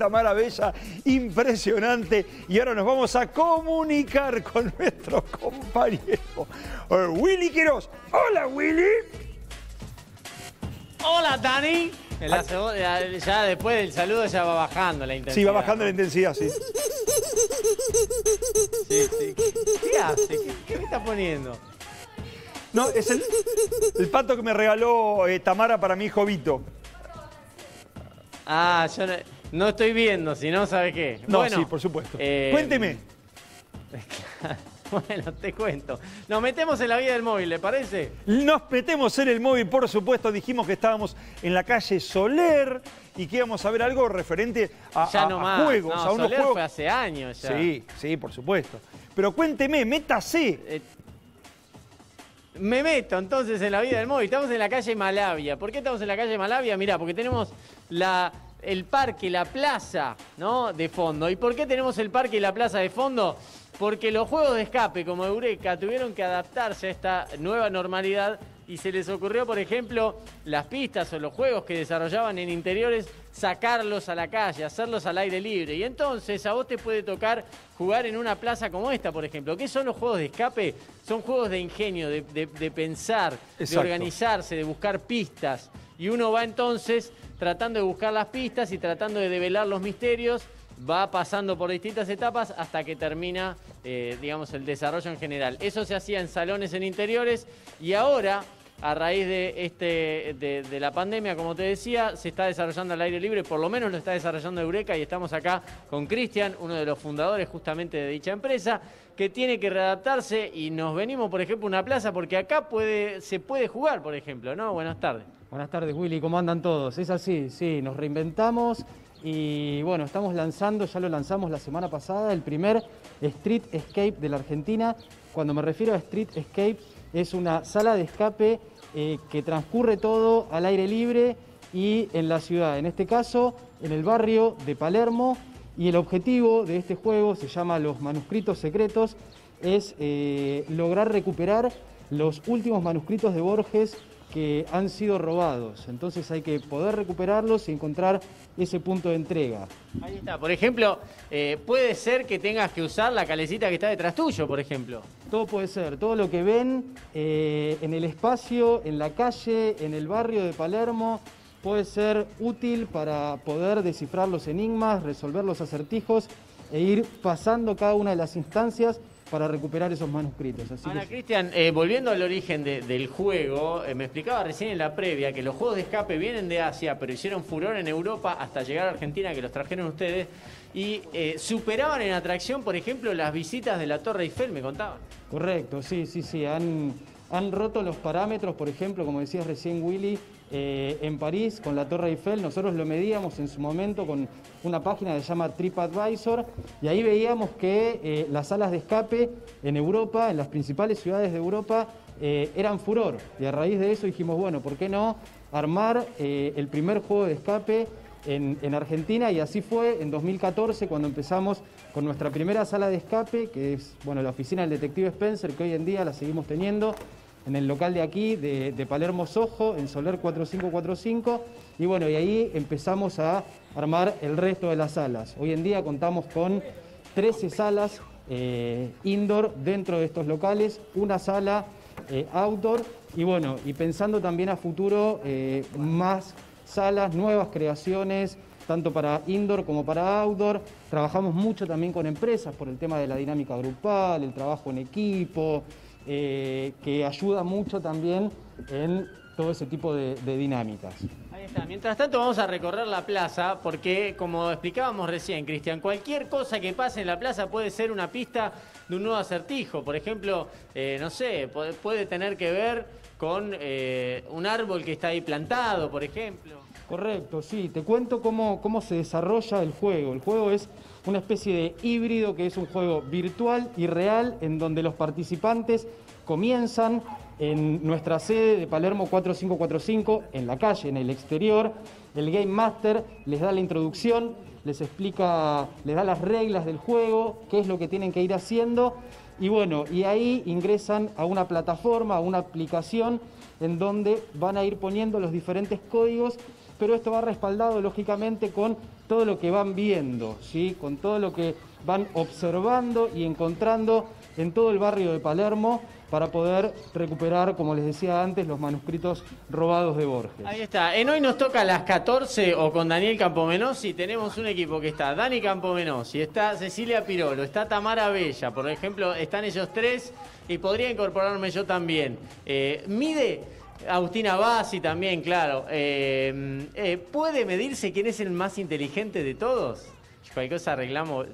Tamara Bella, impresionante. Y ahora nos vamos a comunicar con nuestro compañero Willy Quiroz. Hola, Willy. Hola, Dani. La segunda, ya después del saludo ya va bajando la intensidad. Sí, va bajando la intensidad, sí. Sí, sí. ¿Qué hace? ¿Qué me está poniendo? No, es el pato que me regaló Tamara para mi hijo Vito. Ah, yo no estoy viendo, si no, ¿sabe qué? No, bueno, sí, por supuesto. Cuénteme. Bueno, te cuento. Nos metemos en la vida del móvil, ¿le parece? Nos metemos en el móvil, por supuesto. Dijimos que estábamos en la calle Soler y que íbamos a ver algo referente a juegos. No, a unos Soler juegos... fue hace años ya. Sí, sí, por supuesto. Pero cuénteme, métase. Me meto entonces en la vida del móvil. Estamos en la calle Malavia. ¿Por qué estamos en la calle Malavia? Mirá, porque tenemos el parque, la plaza, ¿no? De fondo. ¿Y por qué tenemos el parque y la plaza de fondo? Porque los juegos de escape como Eureka tuvieron que adaptarse a esta nueva normalidad y se les ocurrió, por ejemplo, las pistas o los juegos que desarrollaban en interiores, sacarlos a la calle, hacerlos al aire libre. Y entonces a vos te puede tocar jugar en una plaza como esta, por ejemplo. ¿Qué son los juegos de escape? Son juegos de ingenio, de pensar, exacto, de organizarse, de buscar pistas. Y uno va entonces tratando de buscar las pistas y tratando de develar los misterios. Va pasando por distintas etapas hasta que termina, digamos, el desarrollo en general. Eso se hacía en salones en interiores y ahora, a raíz de la pandemia, como te decía, se está desarrollando al aire libre, por lo menos lo está desarrollando Eureka y estamos acá con Cristian, uno de los fundadores justamente de dicha empresa, que tiene que readaptarse y nos venimos, por ejemplo, a una plaza porque acá se puede jugar, por ejemplo, ¿no? Buenas tardes. Buenas tardes, Willy, ¿cómo andan todos? Es así, sí, nos reinventamos. Y bueno, estamos lanzando, ya lo lanzamos la semana pasada, el primer Street Escape de la Argentina. Cuando me refiero a Street Escape, es una sala de escape que transcurre todo al aire libre y en la ciudad. En este caso, en el barrio de Palermo. Y el objetivo de este juego, se llama Los Manuscritos Secretos, es lograr recuperar los últimos manuscritos de Borges que han sido robados, entonces hay que poder recuperarlos y encontrar ese punto de entrega. Ahí está, por ejemplo, puede ser que tengas que usar la calecita que está detrás tuyo, por ejemplo. Todo puede ser, todo lo que ven en el espacio, en la calle, en el barrio de Palermo, puede ser útil para poder descifrar los enigmas, resolver los acertijos e ir pasando cada una de las instancias para recuperar esos manuscritos. Así ahora, que... Cristian, volviendo al origen del juego, me explicaba recién en la previa que los juegos de escape vienen de Asia, pero hicieron furor en Europa hasta llegar a Argentina, que los trajeron ustedes, y superaban en atracción, por ejemplo, las visitas de la Torre Eiffel, me contaban. Correcto, sí, sí, sí. Han roto los parámetros, por ejemplo, como decías recién, Willy, en París con la Torre Eiffel. Nosotros lo medíamos en su momento con una página que se llama TripAdvisor y ahí veíamos que las salas de escape en Europa, en las principales ciudades de Europa, eran furor. Y a raíz de eso dijimos, bueno, ¿por qué no armar el primer juego de escape en Argentina? Y así fue en 2014 cuando empezamos con nuestra primera sala de escape, que es, bueno, la oficina del Detective Spencer, que hoy en día la seguimos teniendo en el local de aquí, de Palermo Soho, en Soler 4545, y bueno, y ahí empezamos a armar el resto de las salas. Hoy en día contamos con 13 salas indoor dentro de estos locales, una sala outdoor, y bueno, y pensando también a futuro más salas, nuevas creaciones, tanto para indoor como para outdoor. Trabajamos mucho también con empresas por el tema de la dinámica grupal, el trabajo en equipo, que ayuda mucho también en todo ese tipo de dinámicas. Ahí está. Mientras tanto vamos a recorrer la plaza porque, como explicábamos recién, Cristian, cualquier cosa que pase en la plaza puede ser una pista de un nuevo acertijo. Por ejemplo, no sé, puede tener que ver con un árbol que está ahí plantado, por ejemplo. Correcto, sí. Te cuento cómo se desarrolla el juego. El juego es una especie de híbrido que es un juego virtual y real en donde los participantes comienzan en nuestra sede de Palermo 4545, en la calle, en el exterior. El Game Master les da la introducción, les explica, les da las reglas del juego, qué es lo que tienen que ir haciendo. Y bueno, y ahí ingresan a una plataforma, a una aplicación en donde van a ir poniendo los diferentes códigos, pero esto va respaldado lógicamente con todo lo que van viendo, ¿sí? Con todo lo que van observando y encontrando en todo el barrio de Palermo para poder recuperar, como les decía antes, los manuscritos robados de Borges. Ahí está. En Hoy Nos Toca a las 14 o con Daniel Campomenosi tenemos un equipo que está Dani Campomenosi, está Cecilia Pirolo, está Tamara Bella, por ejemplo, están ellos tres y podría incorporarme yo también. Agustina Bassi también, claro. ¿Puede medirse quién es el más inteligente de todos? Cualquier cosa arreglamos,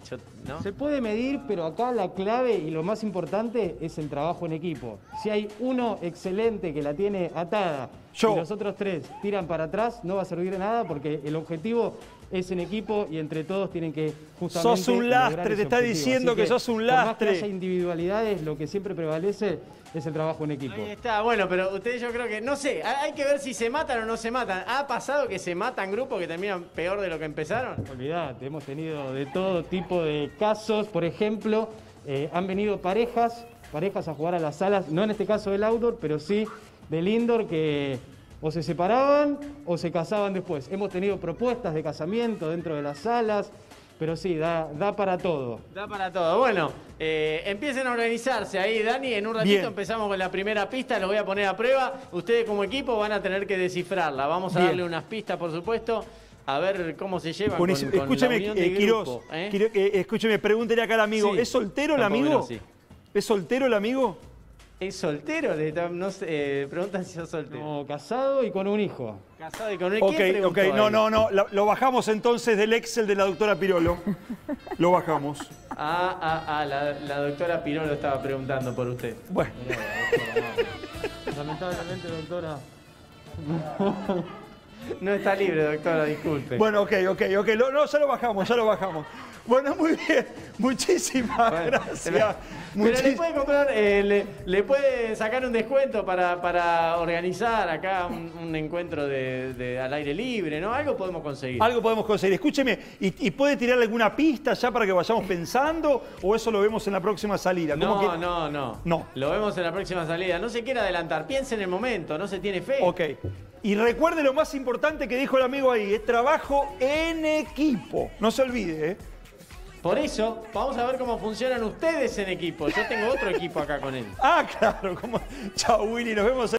¿no? Se puede medir, pero acá la clave y lo más importante es el trabajo en equipo. Si hay uno excelente que la tiene atada y los otros tres tiran para atrás, no va a servir de nada porque el objetivo es en equipo y entre todos tienen que justamente... Sos un lastre, te está diciendo que sos un lastre. Por más que haya individualidades, lo que siempre prevalece es el trabajo en equipo. Ahí está, bueno, pero ustedes yo creo que, no sé, hay que ver si se matan o no se matan. ¿Ha pasado que se matan grupos que terminan peor de lo que empezaron? Olvidate, hemos tenido de todo tipo de casos. Por ejemplo, han venido parejas a jugar a las salas, no en este caso del outdoor, pero sí del indoor, que o se separaban o se casaban después. Hemos tenido propuestas de casamiento dentro de las salas. Pero sí, da para todo. Da para todo. Bueno, empiecen a organizarse ahí, Dani. En un ratito empezamos con la primera pista. Los voy a poner a prueba. Ustedes como equipo van a tener que descifrarla. Vamos a darle unas pistas, por supuesto. A ver cómo se llevan con escúcheme, la unión de grupo, ¿eh? Escúcheme, pregúntele acá al amigo. Sí. ¿Es soltero el amigo? Menos, sí. ¿Es soltero el amigo? ¿Es soltero? No sé, preguntan si es soltero. No, casado y con un hijo. Casado y con un hijo. Ok, no. Lo bajamos entonces del Excel de la doctora Pirolo. Lo bajamos. La doctora Pirolo estaba preguntando por usted. Bueno. Lamentablemente, doctora. No está libre, doctora, disculpe. Bueno, ok. Ya lo bajamos. Bueno, muy bien. Muchísimas gracias. Pero le puede comprar, le puede sacar un descuento para organizar acá un encuentro de al aire libre, ¿no? Algo podemos conseguir. Escúcheme, ¿y puede tirar alguna pista ya para que vayamos pensando? ¿O eso lo vemos en la próxima salida? No. Lo vemos en la próxima salida. No se quiera adelantar. Piense en el momento, no se tiene fe. Ok. Y recuerde lo más importante que dijo el amigo ahí, es trabajo en equipo. No se olvide, ¿eh? Por eso, vamos a ver cómo funcionan ustedes en equipo. Yo tengo otro equipo acá con él. Ah, claro. Chao, Willy. Nos vemos.